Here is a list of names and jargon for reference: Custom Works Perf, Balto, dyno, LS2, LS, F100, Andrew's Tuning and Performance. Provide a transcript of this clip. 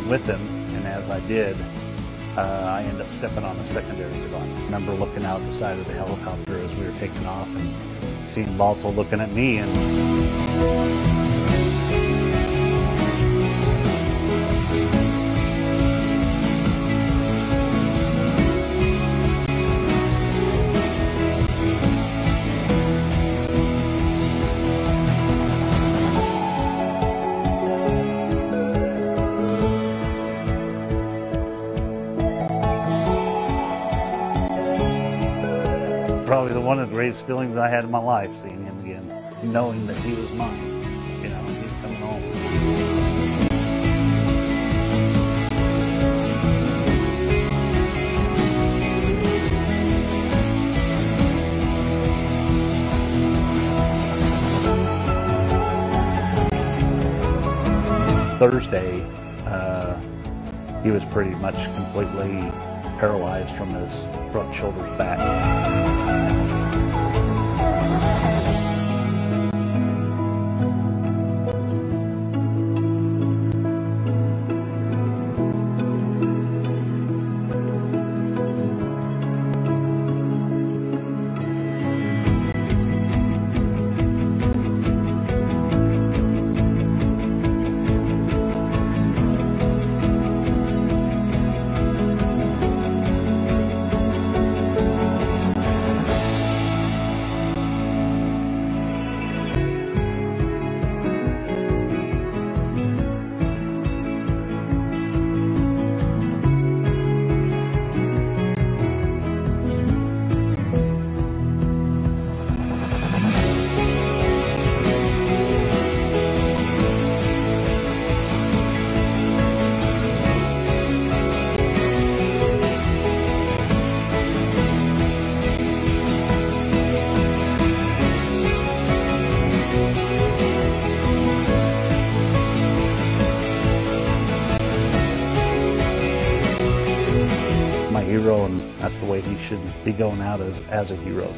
along with them, and as I did, I ended up stepping on a secondary device. I remember looking out the side of the helicopter as we were taking off and seeing Balto looking at me, and probably one of the greatest feelings I had in my life, seeing him again, knowing that he was mine. You know, he's coming home. Thursday, he was pretty much completely paralyzed from his front shoulders back. Hero, and that's the way he should be going out as a hero.